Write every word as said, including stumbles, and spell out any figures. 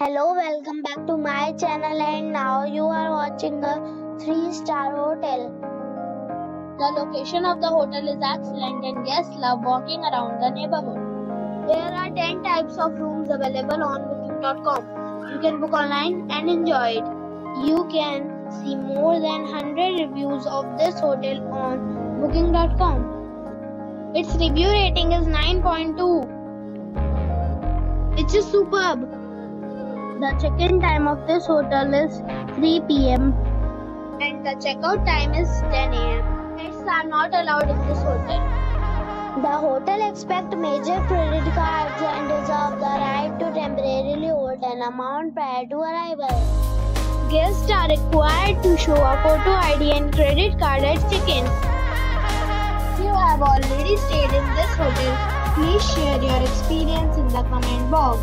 Hello, welcome back to my channel, and now you are watching a three star hotel. The location of the hotel is excellent and guests love walking around the neighborhood. There are ten types of rooms available on booking dot com. You can book online and enjoy it. You can see more than one hundred reviews of this hotel on booking dot com. Its review rating is nine point two, which is superb. The check-in time of this hotel is three p m and the checkout time is ten a m Pets are not allowed in this hotel. The hotel accepts major credit cards and reserves the right to temporarily hold an amount prior to arrival. Guests are required to show a photo I D and credit card at check-in. If you have already stayed in this hotel, please share your experience in the comment box.